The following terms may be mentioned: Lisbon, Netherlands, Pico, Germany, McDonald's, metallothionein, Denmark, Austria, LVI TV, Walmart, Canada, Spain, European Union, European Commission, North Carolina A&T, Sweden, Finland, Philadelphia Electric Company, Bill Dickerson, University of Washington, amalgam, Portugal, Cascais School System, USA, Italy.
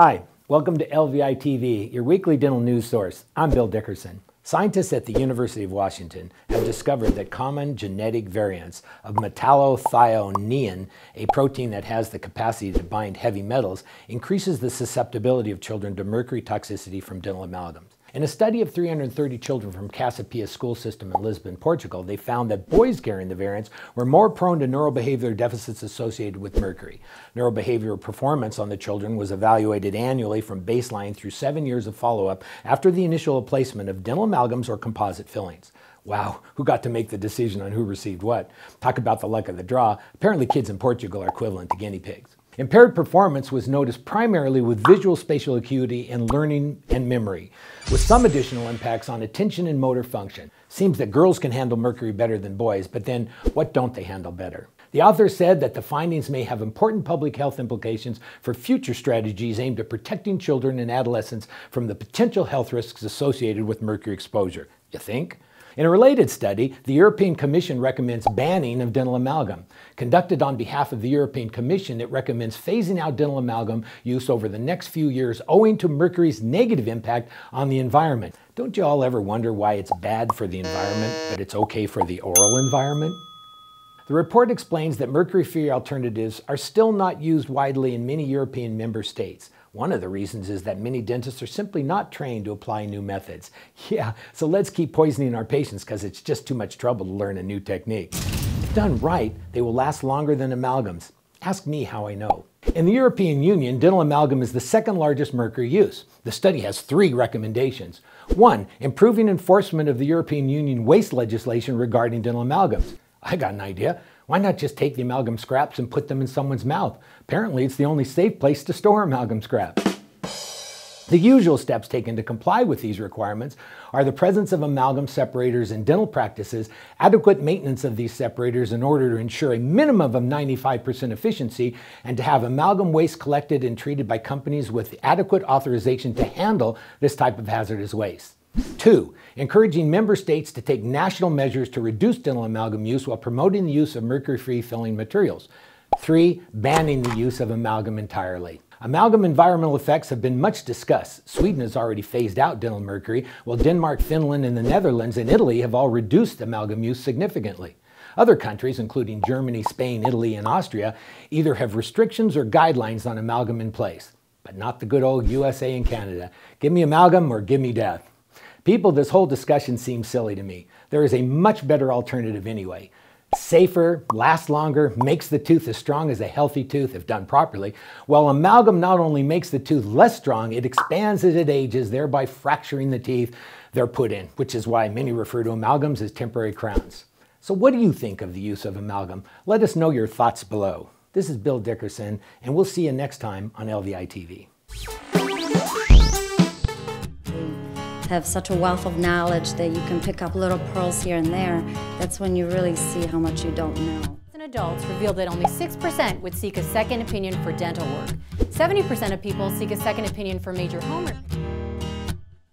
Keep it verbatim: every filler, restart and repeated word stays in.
Hi, welcome to L V I T V, your weekly dental news source. I'm Bill Dickerson. Scientists at the University of Washington have discovered that common genetic variants of metallothionein, a protein that has the capacity to bind heavy metals, increases the susceptibility of children to mercury toxicity from dental amalgams. In a study of three hundred thirty children from Cascais School System in Lisbon, Portugal, they found that boys carrying the variants were more prone to neurobehavioral deficits associated with mercury. Neurobehavioral performance on the children was evaluated annually from baseline through seven years of follow-up after the initial placement of dental amalgams or composite fillings. Wow, who got to make the decision on who received what? Talk about the luck of the draw. Apparently kids in Portugal are equivalent to guinea pigs. Impaired performance was noticed primarily with visual spatial acuity and learning and memory, with some additional impacts on attention and motor function. Seems that girls can handle mercury better than boys, but then what don't they handle better? The author said that the findings may have important public health implications for future strategies aimed at protecting children and adolescents from the potential health risks associated with mercury exposure. You think? In a related study, the European Commission recommends banning of dental amalgam. Conducted on behalf of the European Commission, it recommends phasing out dental amalgam use over the next few years owing to mercury's negative impact on the environment. Don't you all ever wonder why it's bad for the environment, but it's okay for the oral environment? The report explains that mercury-free alternatives are still not used widely in many European member states. One of the reasons is that many dentists are simply not trained to apply new methods. Yeah, so let's keep poisoning our patients because it's just too much trouble to learn a new technique. If done right, they will last longer than amalgams. Ask me how I know. In the European Union, dental amalgam is the second largest mercury use. The study has three recommendations. One, improving enforcement of the European Union waste legislation regarding dental amalgams. I got an idea. Why not just take the amalgam scraps and put them in someone's mouth? Apparently, it's the only safe place to store amalgam scraps. The usual steps taken to comply with these requirements are the presence of amalgam separators in dental practices, adequate maintenance of these separators in order to ensure a minimum of ninety-five percent efficiency, and to have amalgam waste collected and treated by companies with adequate authorization to handle this type of hazardous waste. Two, encouraging member states to take national measures to reduce dental amalgam use while promoting the use of mercury-free filling materials. Three, banning the use of amalgam entirely. Amalgam environmental effects have been much discussed. Sweden has already phased out dental mercury, while Denmark, Finland, and the Netherlands and Italy have all reduced amalgam use significantly. Other countries, including Germany, Spain, Italy, and Austria, either have restrictions or guidelines on amalgam in place. But not the good old U S A and Canada. Give me amalgam or give me death. People, this whole discussion seems silly to me. There is a much better alternative anyway. Safer, lasts longer, makes the tooth as strong as a healthy tooth if done properly. While amalgam not only makes the tooth less strong, it expands as it ages, thereby fracturing the teeth they're put in, which is why many refer to amalgams as temporary crowns. So what do you think of the use of amalgam? Let us know your thoughts below. This is Bill Dickerson, and we'll see you next time on L V I T V. Have such a wealth of knowledge that you can pick up little pearls here and there. That's when you really see how much you don't know. Adults revealed that only six percent would seek a second opinion for dental work. seventy percent of people seek a second opinion for major home repairs.